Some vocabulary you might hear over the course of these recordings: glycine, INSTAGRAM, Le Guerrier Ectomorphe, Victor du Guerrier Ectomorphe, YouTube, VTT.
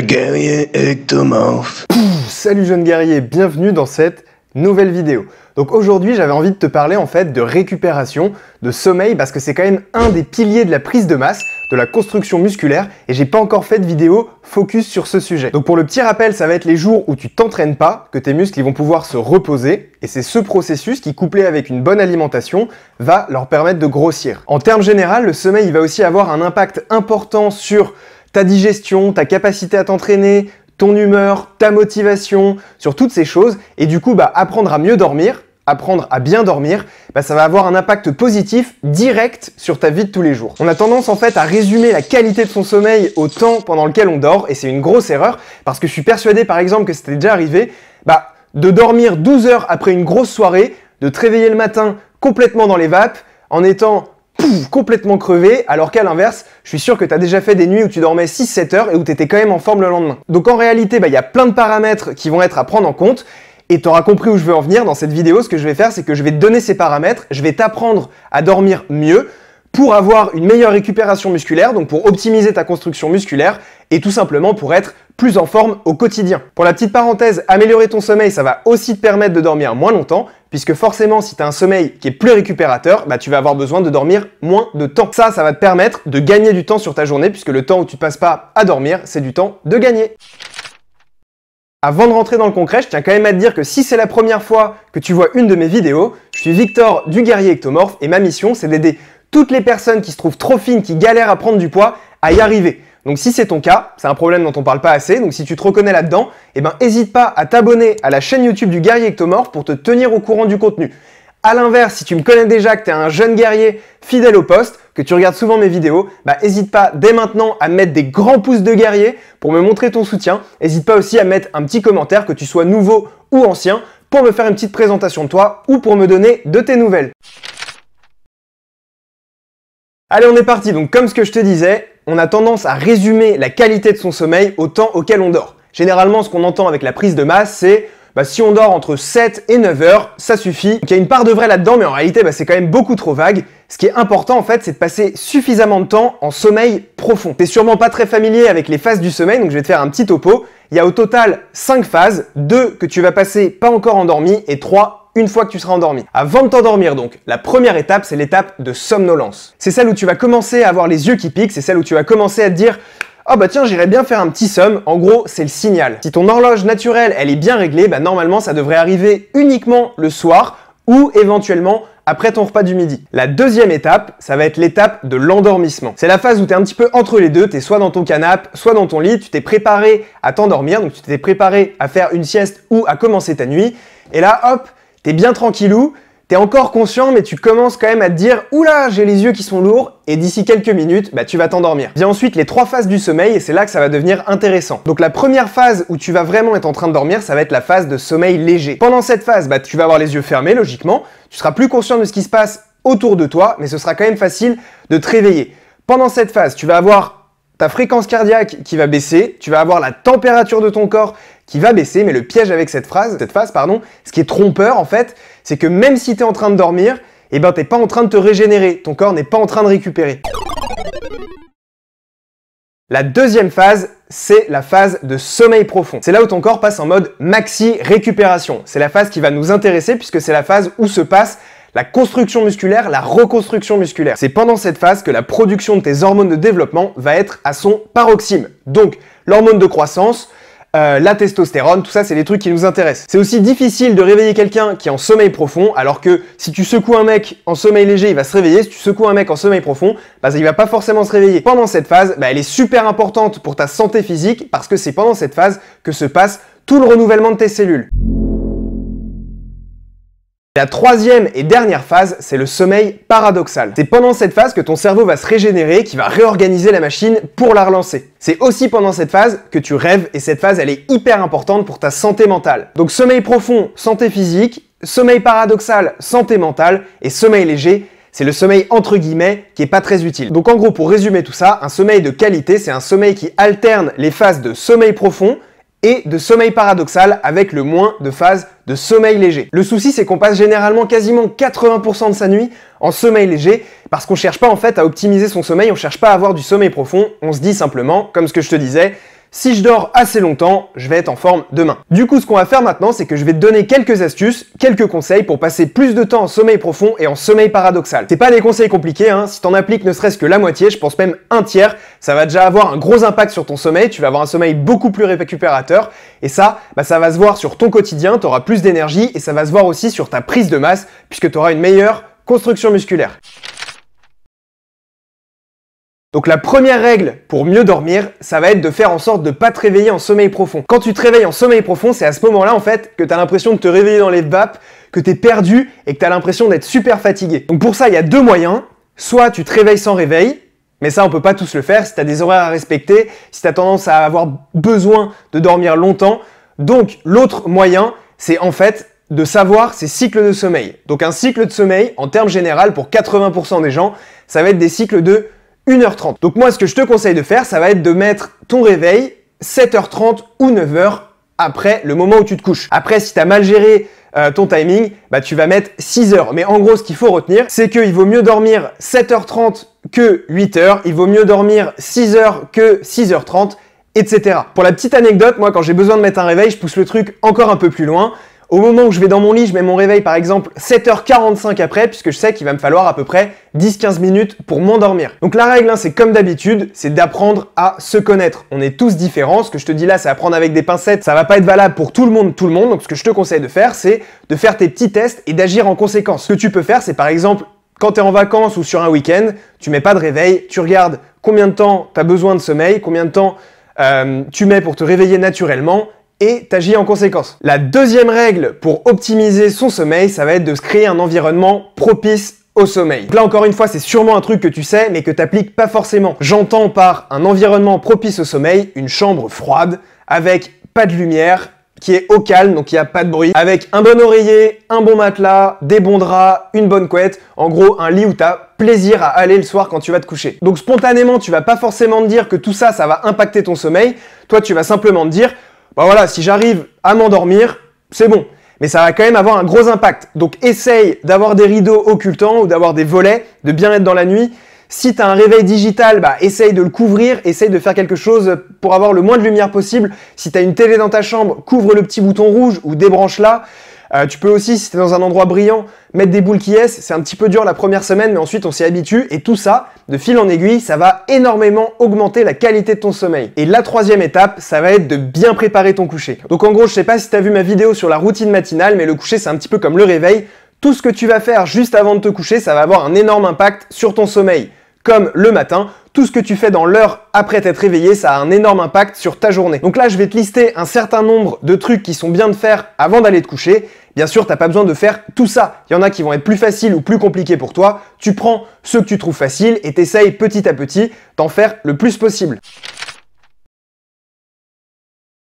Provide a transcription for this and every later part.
Le guerrier ectomorphe. Salut jeune guerrier, bienvenue dans cette nouvelle vidéo. Donc aujourd'hui j'avais envie de te parler en fait de récupération, de sommeil, parce que c'est quand même un des piliers de la prise de masse, de la construction musculaire, et j'ai pas encore fait de vidéo focus sur ce sujet. Donc pour le petit rappel, ça va être les jours où tu t'entraînes pas, que tes muscles ils vont pouvoir se reposer, et c'est ce processus qui, couplé avec une bonne alimentation, va leur permettre de grossir. En termes généraux, le sommeil il va aussi avoir un impact important sur ta digestion, ta capacité à t'entraîner, ton humeur, ta motivation, sur toutes ces choses. Et du coup, apprendre à mieux dormir, apprendre à bien dormir, ça va avoir un impact positif direct sur ta vie de tous les jours. On a tendance en fait à résumer la qualité de son sommeil au temps pendant lequel on dort, et c'est une grosse erreur, parce que je suis persuadé par exemple que c'était déjà arrivé, de dormir 12 heures après une grosse soirée, de te réveiller le matin complètement dans les vapes, en étant complètement crevé, alors qu'à l'inverse, je suis sûr que tu as déjà fait des nuits où tu dormais 6-7 heures et où tu étais quand même en forme le lendemain. Donc en réalité, il y a plein de paramètres qui vont être à prendre en compte, et tu auras compris où je veux en venir dans cette vidéo. Ce que je vais faire, c'est que je vais te donner ces paramètres, je vais t'apprendre à dormir mieux pour avoir une meilleure récupération musculaire, donc pour optimiser ta construction musculaire et tout simplement pour être plus en forme au quotidien. Pour la petite parenthèse, améliorer ton sommeil, ça va aussi te permettre de dormir moins longtemps, puisque forcément, si tu as un sommeil qui est plus récupérateur, tu vas avoir besoin de dormir moins de temps. Ça va te permettre de gagner du temps sur ta journée, puisque le temps où tu passes pas à dormir, c'est du temps de gagner. Avant de rentrer dans le concret, je tiens quand même à te dire que si c'est la première fois que tu vois une de mes vidéos, je suis Victor du Guerrier Ectomorphe, et ma mission, c'est d'aider toutes les personnes qui se trouvent trop fines, qui galèrent à prendre du poids, à y arriver. Donc si c'est ton cas, c'est un problème dont on parle pas assez, donc si tu te reconnais là-dedans, hésite pas à t'abonner à la chaîne YouTube du Guerrier Ectomorphe pour te tenir au courant du contenu. À l'inverse, si tu me connais déjà, que tu es un jeune guerrier fidèle au poste, que tu regardes souvent mes vidéos, hésite pas dès maintenant à mettre des grands pouces de guerrier pour me montrer ton soutien. Hésite pas aussi à mettre un petit commentaire, que tu sois nouveau ou ancien, pour me faire une petite présentation de toi ou pour me donner de tes nouvelles. Allez, on est parti. Donc comme ce que je te disais, on a tendance à résumer la qualité de son sommeil au temps auquel on dort. Généralement, ce qu'on entend avec la prise de masse, c'est si on dort entre 7 et 9 heures, ça suffit. Donc, il y a une part de vrai là-dedans, mais en réalité, c'est quand même beaucoup trop vague. Ce qui est important, en fait, c'est de passer suffisamment de temps en sommeil profond. T'es sûrement pas très familier avec les phases du sommeil, donc je vais te faire un petit topo. Il y a au total 5 phases, 2 que tu vas passer pas encore endormi et 3 une fois que tu seras endormi. Avant de t'endormir donc, la première étape, c'est l'étape de somnolence. C'est celle où tu vas commencer à avoir les yeux qui piquent, c'est celle où tu vas commencer à te dire « Ah tiens, j'irais bien faire un petit somme ». En gros, c'est le signal. Si ton horloge naturelle, elle est bien réglée, normalement, ça devrait arriver uniquement le soir ou éventuellement après ton repas du midi. La deuxième étape, ça va être l'étape de l'endormissement. C'est la phase où tu es un petit peu entre les deux, tu es soit dans ton canapé, soit dans ton lit, tu t'es préparé à t'endormir, donc tu t'es préparé à faire une sieste ou à commencer ta nuit, et là, hop, t'es bien tranquillou, t'es encore conscient, mais tu commences quand même à te dire « Oula, j'ai les yeux qui sont lourds » et d'ici quelques minutes, tu vas t'endormir. Viens ensuite les 3 phases du sommeil et c'est là que ça va devenir intéressant. Donc la première phase où tu vas vraiment être en train de dormir, ça va être la phase de sommeil léger. Pendant cette phase, tu vas avoir les yeux fermés logiquement, tu seras plus conscient de ce qui se passe autour de toi, mais ce sera quand même facile de te réveiller. Pendant cette phase, tu vas avoir ta fréquence cardiaque qui va baisser, tu vas avoir la température de ton corps qui va baisser, mais le piège avec cette phase, ce qui est trompeur en fait, c'est que même si tu es en train de dormir, t'es pas en train de te régénérer, ton corps n'est pas en train de récupérer. La deuxième phase, c'est la phase de sommeil profond. C'est là où ton corps passe en mode maxi récupération. C'est la phase qui va nous intéresser puisque c'est la phase où se passe la construction musculaire, la reconstruction musculaire. C'est pendant cette phase que la production de tes hormones de développement va être à son paroxysme. Donc, l'hormone de croissance, la testostérone, tout ça, c'est les trucs qui nous intéressent. C'est aussi difficile de réveiller quelqu'un qui est en sommeil profond, alors que si tu secoues un mec en sommeil léger, il va se réveiller. Si tu secoues un mec en sommeil profond, il va pas forcément se réveiller. Pendant cette phase, elle est super importante pour ta santé physique, parce que c'est pendant cette phase que se passe tout le renouvellement de tes cellules. La troisième et dernière phase, c'est le sommeil paradoxal. C'est pendant cette phase que ton cerveau va se régénérer, qui va réorganiser la machine pour la relancer. C'est aussi pendant cette phase que tu rêves, et cette phase, elle est hyper importante pour ta santé mentale. Donc sommeil profond, santé physique, sommeil paradoxal, santé mentale, et sommeil léger, c'est le sommeil entre guillemets qui est pas très utile. Donc en gros, pour résumer tout ça, un sommeil de qualité, c'est un sommeil qui alterne les phases de sommeil profond et de sommeil paradoxal avec le moins de phases de sommeil léger. Le souci, c'est qu'on passe généralement quasiment 80% de sa nuit en sommeil léger parce qu'on cherche pas en fait à optimiser son sommeil, on cherche pas à avoir du sommeil profond, on se dit simplement, comme ce que je te disais, Si je dors assez longtemps, je vais être en forme demain. Du coup, ce qu'on va faire maintenant, c'est que je vais te donner quelques astuces, quelques conseils pour passer plus de temps en sommeil profond et en sommeil paradoxal. C'est pas des conseils compliqués, hein. Si t'en appliques ne serait-ce que la moitié, je pense même un tiers, ça va déjà avoir un gros impact sur ton sommeil, tu vas avoir un sommeil beaucoup plus récupérateur, et ça, ça va se voir sur ton quotidien, t'auras plus d'énergie, et ça va se voir aussi sur ta prise de masse, puisque t'auras une meilleure construction musculaire. Donc la première règle pour mieux dormir, ça va être de faire en sorte de pas te réveiller en sommeil profond. Quand tu te réveilles en sommeil profond, c'est à ce moment-là en fait que t'as l'impression de te réveiller dans les vapes, que t'es perdu et que t'as l'impression d'être super fatigué. Donc pour ça, il y a deux moyens. Soit tu te réveilles sans réveil, mais ça on peut pas tous le faire si t'as des horaires à respecter, si t'as tendance à avoir besoin de dormir longtemps. Donc l'autre moyen, c'est en fait de savoir ses cycles de sommeil. Donc un cycle de sommeil, en termes généraux, pour 80% des gens, ça va être des cycles de 1h30. Donc moi, ce que je te conseille de faire, ça va être de mettre ton réveil 7h30 ou 9h après le moment où tu te couches. Après, si tu as mal géré ton timing, tu vas mettre 6h. Mais en gros, ce qu'il faut retenir, c'est qu'il vaut mieux dormir 7h30 que 8h, il vaut mieux dormir 6h que 6h30, etc. Pour la petite anecdote, moi, quand j'ai besoin de mettre un réveil, je pousse le truc encore un peu plus loin. Au moment où je vais dans mon lit, je mets mon réveil par exemple 7h45 après, puisque je sais qu'il va me falloir à peu près 10-15 minutes pour m'endormir. Donc la règle, hein, c'est comme d'habitude, c'est d'apprendre à se connaître. On est tous différents, ce que je te dis là, c'est à prendre avec des pincettes, ça va pas être valable pour tout le monde. Donc ce que je te conseille de faire, c'est de faire tes petits tests et d'agir en conséquence. Ce que tu peux faire, c'est par exemple, quand tu es en vacances ou sur un week-end, tu mets pas de réveil, tu regardes combien de temps tu as besoin de sommeil, combien de temps tu mets pour te réveiller naturellement, et t'agis en conséquence. La deuxième règle pour optimiser son sommeil, ça va être de se créer un environnement propice au sommeil. Donc là encore une fois, c'est sûrement un truc que tu sais mais que t'appliques pas forcément. J'entends par un environnement propice au sommeil, une chambre froide avec pas de lumière, qui est au calme, donc il n'y a pas de bruit, avec un bon oreiller, un bon matelas, des bons draps, une bonne couette, en gros un lit où tu as plaisir à aller le soir quand tu vas te coucher. Donc spontanément, tu vas pas forcément te dire que tout ça, ça va impacter ton sommeil. Toi, tu vas simplement te dire, bah voilà, si j'arrive à m'endormir, c'est bon. Mais ça va quand même avoir un gros impact. Donc essaye d'avoir des rideaux occultants ou d'avoir des volets, de bien être dans la nuit. Si tu as un réveil digital, essaye de le couvrir, essaye de faire quelque chose pour avoir le moins de lumière possible. Si tu as une télé dans ta chambre, couvre le petit bouton rouge ou débranche-la. Tu peux aussi, si tu es dans un endroit brillant, mettre des boules qui est. C'est un petit peu dur la première semaine, mais ensuite on s'y habitue. Et tout ça, de fil en aiguille, ça va énormément augmenter la qualité de ton sommeil. Et la troisième étape, ça va être de bien préparer ton coucher. Donc en gros, je sais pas si tu as vu ma vidéo sur la routine matinale, mais le coucher, c'est un petit peu comme le réveil. Tout ce que tu vas faire juste avant de te coucher, ça va avoir un énorme impact sur ton sommeil. Comme le matin, tout ce que tu fais dans l'heure après t'être réveillé, ça a un énorme impact sur ta journée. Donc là, je vais te lister un certain nombre de trucs qui sont bien de faire avant d'aller te coucher. Bien sûr, t'as pas besoin de faire tout ça. Il y en a qui vont être plus faciles ou plus compliqués pour toi. Tu prends ceux que tu trouves faciles et t'essayes petit à petit d'en faire le plus possible.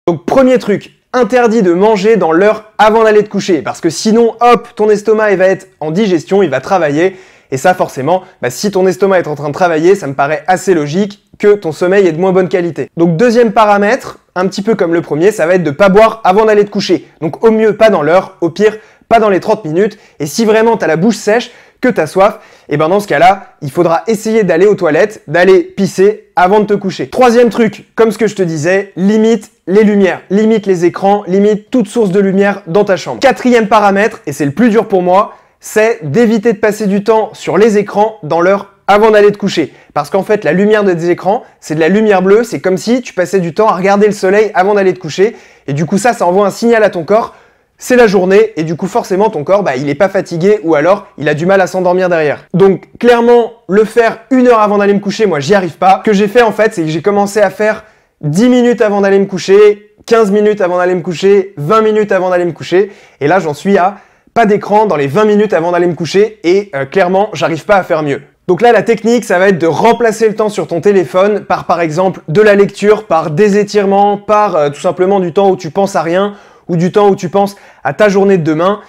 Donc premier truc, interdit de manger dans l'heure avant d'aller te coucher. Parce que sinon, hop, ton estomac il va être en digestion, il va travailler. Et ça forcément, si ton estomac est en train de travailler, ça me paraît assez logique que ton sommeil est de moins bonne qualité. Donc deuxième paramètre, un petit peu comme le premier, ça va être de pas boire avant d'aller te coucher. Donc au mieux pas dans l'heure, au pire pas dans les 30 minutes. Et si vraiment t'as la bouche sèche, que t'as soif, et dans ce cas-là, il faudra essayer d'aller aux toilettes, d'aller pisser avant de te coucher. Troisième truc, comme ce que je te disais, limite les lumières, limite les écrans, limite toute source de lumière dans ta chambre. Quatrième paramètre, et c'est le plus dur pour moi, c'est d'éviter de passer du temps sur les écrans dans l'heure avant d'aller te coucher. Parce qu'en fait, la lumière des écrans, c'est de la lumière bleue, c'est comme si tu passais du temps à regarder le soleil avant d'aller te coucher. Et du coup, ça envoie un signal à ton corps, c'est la journée, et du coup, forcément, ton corps, il n'est pas fatigué ou alors il a du mal à s'endormir derrière. Donc, clairement, le faire une heure avant d'aller me coucher, moi, j'y arrive pas. Ce que j'ai fait, en fait, c'est que j'ai commencé à faire 10 minutes avant d'aller me coucher, 15 minutes avant d'aller me coucher, 20 minutes avant d'aller me coucher. Et là, j'en suis à pas d'écran dans les 20 minutes avant d'aller me coucher et clairement, j'arrive pas à faire mieux. Donc là, la technique, ça va être de remplacer le temps sur ton téléphone par exemple de la lecture, par des étirements, par tout simplement du temps où tu penses à rien ou du temps où tu penses à ta journée de demain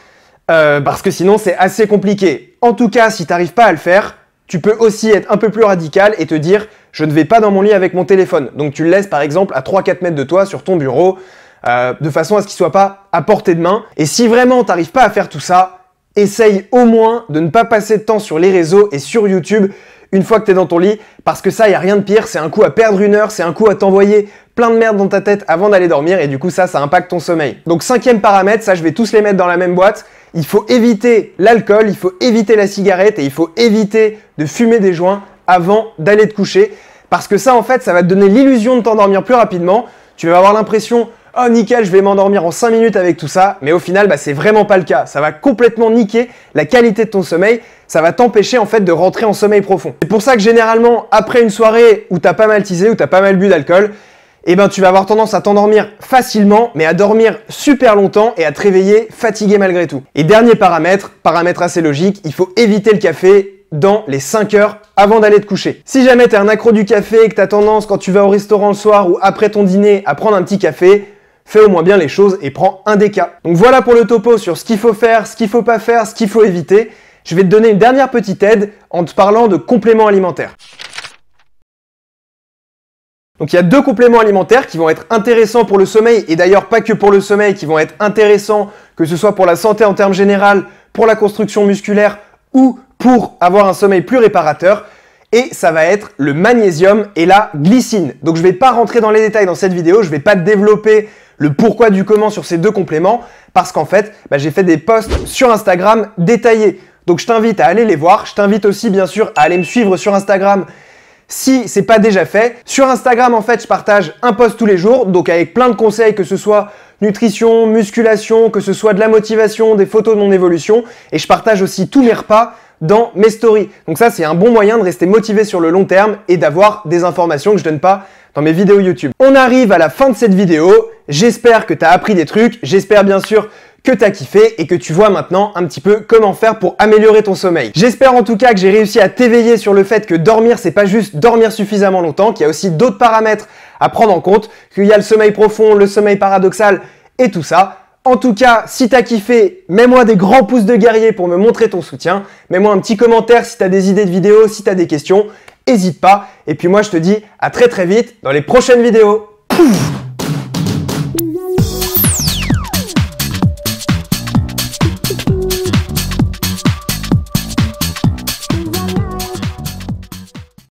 parce que sinon, c'est assez compliqué. En tout cas, si t'arrives pas à le faire, tu peux aussi être un peu plus radical et te dire « je ne vais pas dans mon lit avec mon téléphone ». Donc tu le laisses par exemple à 3-4 mètres de toi sur ton bureau, de façon à ce qu'il soit pas à portée de main. Et si vraiment t'arrives pas à faire tout ça, essaye au moins de ne pas passer de temps sur les réseaux et sur YouTube une fois que t'es dans ton lit, parce que ça, y a rien de pire, c'est un coup à perdre une heure, c'est un coup à t'envoyer plein de merde dans ta tête avant d'aller dormir et du coup ça impacte ton sommeil. Donc 5e paramètre, ça je vais tous les mettre dans la même boîte, il faut éviter l'alcool, il faut éviter la cigarette et il faut éviter de fumer des joints avant d'aller te coucher parce que ça en fait ça va te donner l'illusion de t'endormir plus rapidement, tu vas avoir l'impression « Oh nickel, je vais m'endormir en 5 minutes avec tout ça », mais au final, bah, c'est vraiment pas le cas. Ça va complètement niquer la qualité de ton sommeil, ça va t'empêcher en fait de rentrer en sommeil profond. C'est pour ça que généralement, après une soirée où t'as pas mal teasé, où t'as pas mal bu d'alcool, eh ben, tu vas avoir tendance à t'endormir facilement, mais à dormir super longtemps et à te réveiller fatigué malgré tout. Et dernier paramètre, paramètre assez logique, il faut éviter le café dans les 5 heures avant d'aller te coucher. Si jamais t'es un accro du café et que t'as tendance quand tu vas au restaurant le soir ou après ton dîner à prendre un petit café, fais au moins bien les choses et prends un des cas. Donc voilà pour le topo sur ce qu'il faut faire, ce qu'il faut pas faire, ce qu'il faut éviter. Je vais te donner une dernière petite aide en te parlant de compléments alimentaires. Donc il y a 2 compléments alimentaires qui vont être intéressants pour le sommeil et d'ailleurs pas que pour le sommeil, qui vont être intéressants que ce soit pour la santé en termes généraux, pour la construction musculaire ou pour avoir un sommeil plus réparateur. Et ça va être le magnésium et la glycine. Donc je ne vais pas rentrer dans les détails dans cette vidéo, je ne vais pas développer le pourquoi du comment sur ces 2 compléments parce qu'en fait, bah, j'ai fait des posts sur Instagram détaillés. Donc je t'invite à aller les voir. Je t'invite aussi bien sûr à aller me suivre sur Instagram si c'est pas déjà fait. Sur Instagram en fait, je partage un post tous les jours donc avec plein de conseils que ce soit nutrition, musculation, que ce soit de la motivation, des photos de mon évolution et je partage aussi tous mes repas dans mes stories. Donc ça, c'est un bon moyen de rester motivé sur le long terme et d'avoir des informations que je donne pas dans mes vidéos YouTube. On arrive à la fin de cette vidéo. J'espère que tu as appris des trucs. J'espère bien sûr que tu as kiffé et que tu vois maintenant un petit peu comment faire pour améliorer ton sommeil. J'espère en tout cas que j'ai réussi à t'éveiller sur le fait que dormir, c'est pas juste dormir suffisamment longtemps, qu'il y a aussi d'autres paramètres à prendre en compte, qu'il y a le sommeil profond, le sommeil paradoxal et tout ça. En tout cas, si t'as kiffé, mets-moi des grands pouces de guerrier pour me montrer ton soutien. Mets-moi un petit commentaire si t'as des idées de vidéos, si t'as des questions. Hésite pas. Et puis moi, je te dis à très très vite dans les prochaines vidéos. Pouf !